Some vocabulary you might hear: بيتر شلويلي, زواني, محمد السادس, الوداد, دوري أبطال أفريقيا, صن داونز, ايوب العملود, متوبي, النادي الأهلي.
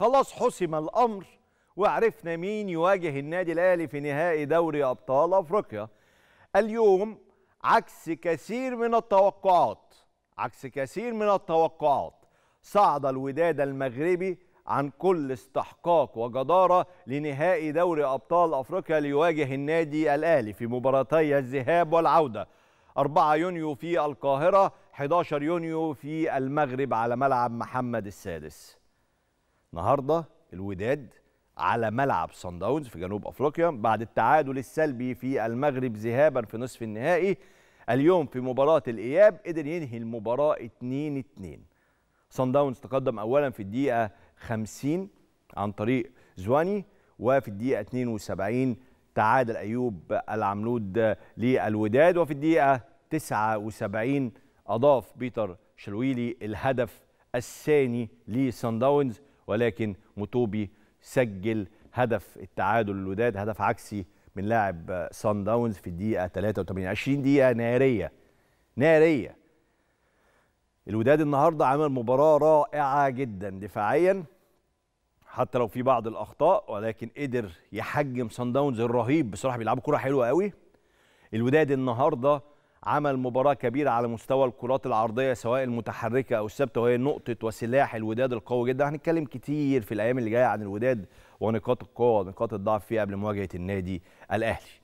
خلاص حسم الأمر وعرفنا مين يواجه النادي الأهلي في نهائي دوري أبطال أفريقيا. اليوم عكس كثير من التوقعات صعد الوداد المغربي عن كل استحقاق وجدارة لنهائي دوري أبطال أفريقيا ليواجه النادي الأهلي في مباراتي الذهاب والعودة، 4 يونيو في القاهرة، 11 يونيو في المغرب على ملعب محمد السادس. النهارده الوداد على ملعب صن داونز في جنوب أفريقيا بعد التعادل السلبي في المغرب ذهابا في نصف النهائي. اليوم في مباراة الإياب قدر ينهي المباراة 2-2. صن داونز تقدم أولا في الدقيقة 50 عن طريق زواني، وفي الدقيقة 72 تعادل ايوب العملود للوداد، وفي الدقيقة 79 اضاف بيتر شلويلي الهدف الثاني لصن داونز، ولكن متوبي سجل هدف التعادل للوداد، هدف عكسي من لاعب صن داونز في الدقيقة 83. 20 دقيقة نارية. الوداد النهارده عمل مباراة رائعة جدا دفاعيا، حتى لو في بعض الأخطاء، ولكن قدر يحجم صن داونز الرهيب. بصراحة بيلعبوا كرة حلوة قوي. الوداد النهارده عمل مباراة كبيرة على مستوى الكرات العرضية سواء المتحركة أو الثابتة، وهي نقطة وسلاح الوداد القوي جدا. هنتكلم كتير في الأيام اللي جاية عن الوداد ونقاط القوة ونقاط الضعف فيه قبل مواجهة النادي الأهلي.